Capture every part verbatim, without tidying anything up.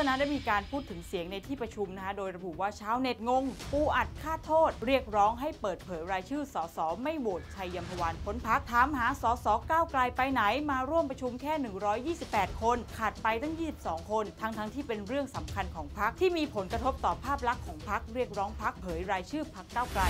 ร์นะได้มีการพูดถึงเสียงในที่ประชุมนะคะโดยระบุว่าชาวเน็ตงงปูอัดฆ่าโทษเรียกร้องให้เปิดเผยรายชื่อสสไม่โหวตชัยยมพวรรณพ้นพรรคถามหาสสก้าวไกลไปไหนมาร่วมประชุมแค่หนึ่งร้อยยี่สิบแปดคนขาดไปตั้งยี่สิบสองคนทั้งทั้งที่เป็นเรื่องสำคัญของพรรคที่มีผลกระทบต่อภาพลักษณ์ของพรรคเรียกร้องพรรคเผยรายชื่อพรรคก้าวไกล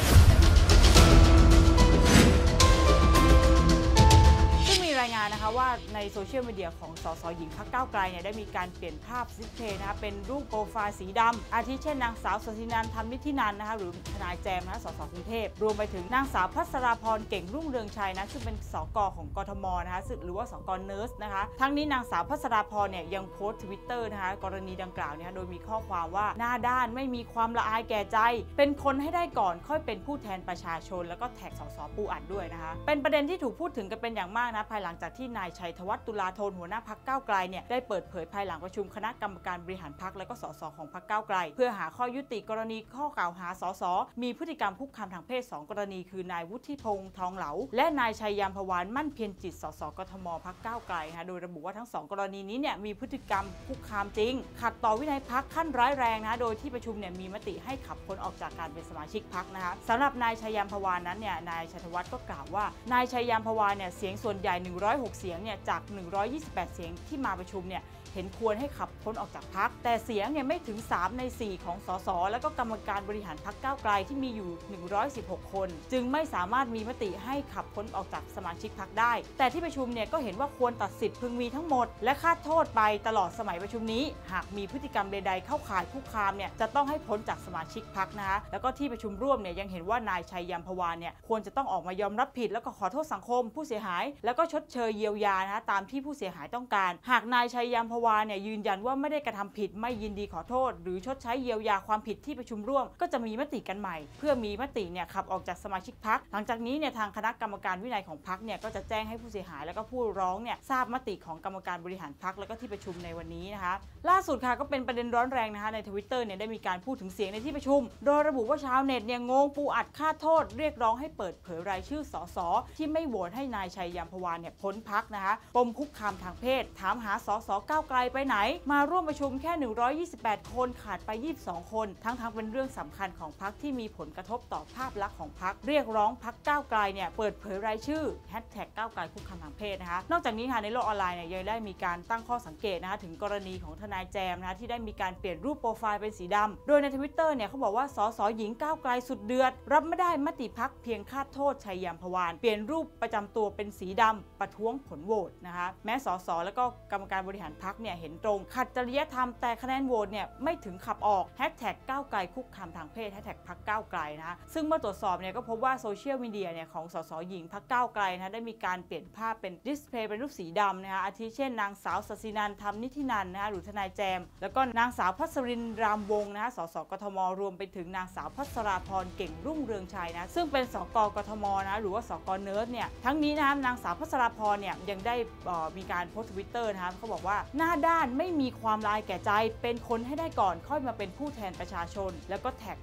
รายงานนะคะว่าในโซเชียลมีเดียของสสหญิงพรรคก้าวไกลเนี่ยได้มีการเปลี่ยนภาพซิกเพนะคะเป็นรูปโปรไฟล์สีดำอาทิเช่นนางสาวสศินันท์ธรรมนิธินันนะคะหรือทนายแจมนะสสกรุงเทพรวมไปถึงนางสาวภัสราพรเก่งรุ่งเรืองชัยนะซึ่งเป็นสกของกทมนะคะซึ่งหรือว่าสกเนิร์สนะคะทั้งนี้นางสาวภัสราพรเนี่ยยังโพสต์ทวิตเตอร์นะคะกรณีดังกล่าวเนี่ยโดยมีข้อความว่าหน้าด้านไม่มีความละอายแก่ใจเป็นคนให้ได้ก่อนค่อยเป็นผู้แทนประชาชนแล้วก็แท็กสสปูอัดด้วยนะคะเป็นประเด็นที่ถูกพูดถึงกันเป็นอย่างมากนะภายหลังจากที่นายชัยธวัฒน์ตุลาธนหัวหน้าพรรคก้าวไกลเนี่ยได้เปิดเผยภายหลังประชุมคณะกรรมการบริหารพรรคและก็สสของพรรคก้าวไกลเพื่อหาข้อยุติกรณีข้อกล่าวหาสสมีพฤติกรรมคุกคามทางเพศสองกรณีคือนายวุฒิพงษ์ทองเหลาและนายชัยยมพวรรณมั่นเพียรจิตสสกทมพรรคก้าวไกลฮะโดยระบุว่าทั้งสองกรณีนี้เนี่ยมีพฤติกรรมคุกคามจริงขัดต่อวินัยพรรคขั้นร้ายแรงนะโดยที่ประชุมเนี่ยมีมติให้ขับพ้นออกจากการเป็นสมาชิกพรรคนะคะสำหรับนายชัยยมพวรรณนั้นเนี่ยนายชัยธวัฒน์ก็กล่าวว่านายชัยยมพวรรณเนี่ยเสียงส่วนใหญ่หนึ่งร้อยหกเสียงเนี่ยจากหนึ่งร้อยยี่สิบแปดเสียงที่มาประชุมเนี่ยเห็นควรให้ขับพ้นออกจากพรรคแต่เสียงเนี่ยไม่ถึงสามในสี่ของสสและก็กรรมการบริหารพรรคก้าวไกลที่มีอยู่หนึ่งร้อยสิบหกคนจึงไม่สามารถมีมติให้ขับพ้นออกจากสมาชิกพรรคได้แต่ที่ประชุมเนี่ยก็เห็นว่าควรตัดสิทธิ์พึงมีทั้งหมดและคาดโทษไปตลอดสมัยประชุมนี้หากมีพฤติกรรมใดๆเข้าข่ายคุกคามเนี่ยจะต้องให้พ้นจากสมาชิกพรรคนะคะแล้วก็ที่ประชุมร่วมเนี่ยยังเห็นว่านายชัยยมพวรรณเนี่ยควรจะต้องออกมายอมรับผิดแล้วก็ขอโทษสังคมผู้เสียหายแล้วก็ชดเชยเยียวยานะตามที่ผู้เสียหายต้องการหากนายชัยยมพวรรณเนี่ยยืนยันว่าไม่ได้กระทำผิดไม่ยินดีขอโทษหรือชดใช้เยียวยาความผิดที่ประชุมร่วมก็จะมีมติกันใหม่เพื่อมีมติเนี่ยขับออกจากสมาชิกพรรคหลังจากนี้เนี่ยทางคณะกรรมการวินัยของพรรคเนี่ยก็จะแจ้งให้ผู้เสียหายแล้วก็ผู้ร้องเนี่ยทราบมติของกรรมการบริหารพรรคแล้วก็ที่ประชุมในวันนี้นะคะล่าสุดค่ะก็เป็นประเด็นร้อนแรงนะคะใน ทวิตเตอร์ เนี่ยได้มีการพูดถึงเสียงในที่ประชุมโดยระบุว่าชาวเน็ตเนี่ยงงปูอัดฆ่าโทษเรียกร้องให้เปิดเผยรายชื่อสสที่ไม่โหวตให้นายชัยยมพวรรณเนี่ยพ้นพรรคนะคะปมคุกคามทางเพศถามหาสสก้าวไกลไปไหนมาร่วมประชุมแค่หนึ่งร้อยยี่สิบแปดคนขาดไปยี่สิบสองคนทั้งทั้งเป็นเรื่องสำคัญของพรรคที่มีผลกระทบต่อภาพลักษณ์ของพรรคเรียกร้องพรรคก้าวไกลเนี่ยเปิดเผยรายชื่อแฮชแท็กก้าวไกลคุกคามทางเพศนะคะนอกจากนี้ค่ะในโลกออนไลน์เนี่ยยังได้มีการตั้งข้อสังเกตนะคะถึงกรณีของทนายแจมนะที่ได้มีการเปลี่ยนรูปโปรไฟล์เป็นสีดำโดยใน ทวิตเตอร์ เนี่ยเขาบอกว่าสสหญิงก้าวไกลสุดเดือดรับไม่ได้มติพรรคเพียงคาดโทษชัยยมพวรรณเปลี่ยนรูปประจำตัวเป็นสีดำประท้วงผลโหวตนะคะแม้สสแล้วก็กรรมการบริหารพรรคเนี่ยเห็นตรงขัดจริยธรรมแต่คะแนนโหวตเนี่ยไม่ถึงขับออกแฮชแท็กก้าวไกลคุกคามทางเพศแฮชแท็กพรรคก้าวไกลนะซึ่งเมื่อตรวจสอบเนี่ยก็พบว่าโซเชียลมีเดียเนี่ยของสสหญิงพรรคก้าวไกลนะได้มีการเปลี่ยนภาพเป็นดิสเพลย์เป็นรูปสีดำนะคะอาทิเช่นนางสาวสศินันท์ธรรมนิธินันท์นะคะหรือทนายแจมแล้วก็นางสาวภัสรินทร์รามวงศ์นะสสกทมรวมไปถึงนางสาวภัสราพรเก่งรุ่งเรืองชัยนะซึ่งเป็นสกกทมนะหรือว่าสกเนิร์ดเนี่ยทั้งนี้นะนางสาวภัสราพรเนี่ยยังได้มีการโพสต์ทวิตเตอร์นะคะเขาบอกว่าหน้าด้านไม่มีความลายแก่ใจเป็นคนให้ได้ก่อนค่อยมาเป็นผู้แทนประชาชนแล้วก็แท็ก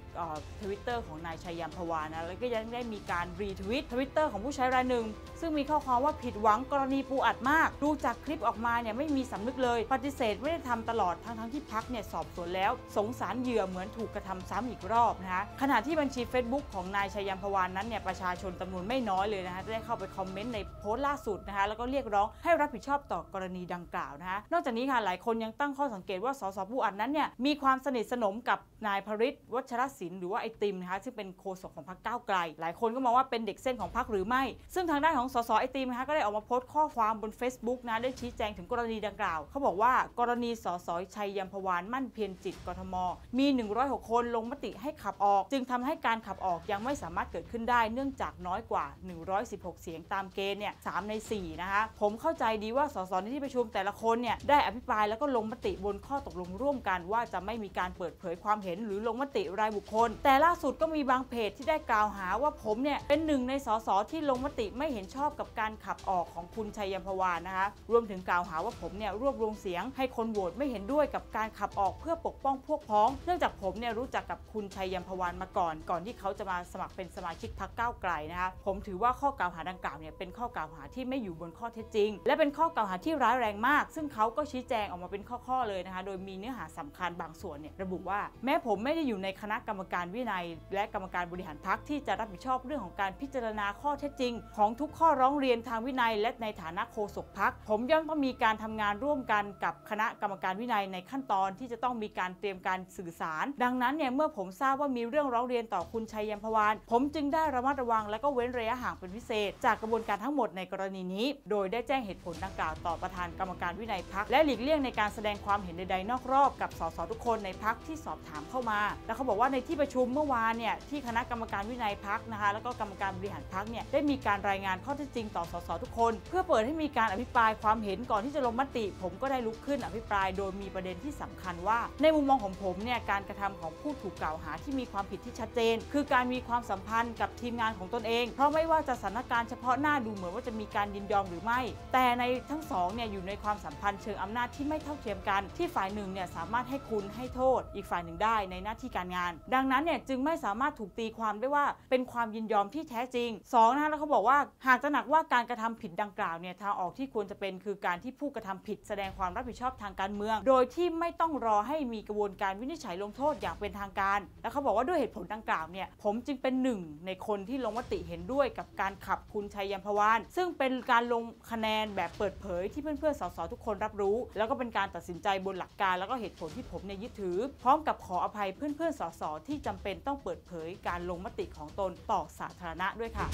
ทวิตเตอร์ของนายชัยยมพวรรณนะแล้วก็ยังได้มีการรีทวิตทวิตเตอร์ของผู้ใช้รายหนึ่งซึ่งมีข้อความว่าผิดหวังกรณีปูอัดมากดูจากคลิปออกมาเนี่ยไม่มีสำนึกเลยปฏิเสธไม่ได้ทำตลอดทั้งทั้งที่พรรคเนี่ยสอบสวนแล้วสงสารเหยื่อเหมือนถูกกระทำซ้ำอีกรอบนะคะขณะที่บัญชี เฟซบุ๊ก ของนายชัยยมพวรรณนั้นเนี่ยประชาชนจำนวนไม่น้อยเลยนะคะได้เข้าไปคอมเมนต์ในโพสต์ล่าสุดนะคะแล้วก็เรียกร้องให้รับผิดชอบต่อกรณีดังกล่าวนะคะนอกจากนี้ค่ะหลายคนยังตั้งข้อสังเกตว่าสสปูอัดนั้นเนี่ยมีความสนิทสนมกับนายพฤทธิ์วัชรศิลป์หรือว่าไอติมนะคะซึ่งเป็นโฆษกของพรรคก้าวไกลหลายคนก็มองว่าเป็นเด็กเส้นของพรรคหรือไม่ซึ่งทางด้านของสสไอติมนะคะก็ได้ออกมาโพสต์ข้อความบน เฟซบุ๊ก นะได้ชี้แจงถึงกรณีดังกล่าวเขาบอกว่ากรณีสสชัยยมพวรรณมั่นเพียรจิตกทมมีหนึ่งร้อยหกคนลงมติให้ขับออกจึงทำให้การขับออกยังไม่สามารถเกิดขึ้นได้เนื่องจากน้อยกว่าหนึ่งร้อยสิบหกเสียงตามเกณฑ์เนี่ยสามในสี่นะคะผมเข้าใจดีว่าสสในที่ประชุมแต่ละคนเนี่ยได้อภิปรายแล้วก็ลงมติบนข้อตกลงร่วมกันว่าจะไม่มีการเปิดเผยความเห็นหรือลงมติรายบุคคลแต่ล่าสุดก็มีบางเพจที่ได้กล่าวหาว่าผมเนี่ยเป็นหนึ่งในสสที่ลงมติไม่เห็นชอบกับการขับออกของคุณชัยยมพวรรณนะคะรวมถึงกล่าวหาว่าผมเนี่ยรวบรวมเสียงให้คนโหวตไม่เห็นด้วยกับการขับออกเพื่อปกป้องพวกพ้องเนื่องจากผมเนี่ยรู้จักกับคุณชัยยมพวรรณมาก่อนก่อนที่เขาจะมาสมัครเป็นสมาชิกพรรคก้าวไกลนะคะผมถือว่าข้อกล่าวหาดังกล่าวเนี่ยเป็นข้อกล่าวหาที่ไม่อยู่บน ข้อเท็จจริงและเป็นข้อกล่าวหาที่ร้ายแรงมากซึ่งเขาก็ชี้แจงออกมาเป็นข้อๆเลยนะคะโดยมีเนื้อหาสำคัญบางส่วนเนี่ยระบุว่าแม้ผมไม่ได้อยู่ในคณะกรรมการวินัยและกรรมการบริหารพรรคที่จะรับผิดชอบเรื่องของการพิจารณาข้อเท็จจริงของทุกข้อร้องเรียนทางวินัยและในฐานะโฆษกพรรคผมย่อมต้องมีการทำงานร่วมกันกับคณะกรรมการวินัยในขั้นตอนที่จะต้องมีการเตรียมการสื่อสารดังนั้นเนี่ยเมื่อผมทราบว่ามีเรื่องร้องเรียนต่อคุณชัยยัมภวาลผมจึงได้ระมัดระวังและก็เว้นระยะห่างเป็นพิเศษจากกระบวนการทั้งหมดในกรณีนี้โดยได้แจ้งเหตุผลดังกล่าวต่อประธานกรรมการวินัยพรรคและหลีกเลี่ยงในการแสดงความเห็นใดๆนอกรอบกับสสทุกคนในพรรคที่สอบถามเข้ามาและเขาบอกว่าในที่ประชุมเมื่อวานเนี่ยที่คณะกรรมการวินัยพรรคนะคะแล้วก็กรรมการบริหารพรรคเนี่ยได้มีการรายงานข้อเท็จจริงต่อสสทุกคนเพื่อเปิดให้มีการอภิปรายความเห็นก่อนที่จะลงมติผมก็ได้ลุกขึ้นอภิปรายโดยมีประเด็นที่สำคัญว่าในมุมมองของผมเนี่ยการกระทำของผู้ถูกกล่าวหาที่มีความผิดที่ชัดเจนคือการมีความสัมพันธ์กับทีมงานของตนเองเพราะไม่ว่าจะสถานการณ์เฉพาะหน้าดูเหมือนว่าจะมีการยินยอมหรือไม่แต่ในทั้งสองเนี่ยอยู่ในความสัมพันธ์เชิงอำนาจที่ไม่เท่าเทียมกันที่ฝ่ายหนึ่งเนี่ยสามารถให้คุณให้โทษอีกฝ่ายหนึ่งได้ในหน้าที่การงานดังนั้นเนี่ยจึงไม่สามารถถูกตีความได้ว่าเป็นความยินยอมที่แท้จริงสองนะคะแล้วเขาบอกว่าหากจะหนักว่าการกระทำผิดดังกล่าวเนี่ยทางออกที่ควรจะเป็นคือการที่ผู้กระทำผิดแสดงความรับผิดชอบทางการเมืองโดยที่ไม่ต้องรอให้มีกระบวนการวินิจฉัยลงโทษอย่างเป็นทางการแล้วเขาบอกว่าด้วยเหตุผลดังกล่าวเนี่ยผมจึงเป็นหนึ่งในคนที่ลงมติเห็นด้วยกับการขับคุณชัยยัมภวาลซึ่งเป็นการลงคะแนนแบบเปิดเผยที่เพื่อนๆสสทุกคนรับรู้แล้วก็เป็นการตัดสินใจบนหลักการแล้วก็เหตุผลที่ผมเนี่ยยึดถือพร้อมกับขออภัยเพื่อนๆสสที่จำเป็นต้องเปิดเผยการลงมติของตนต่อสาธารณะด้วยค่ะ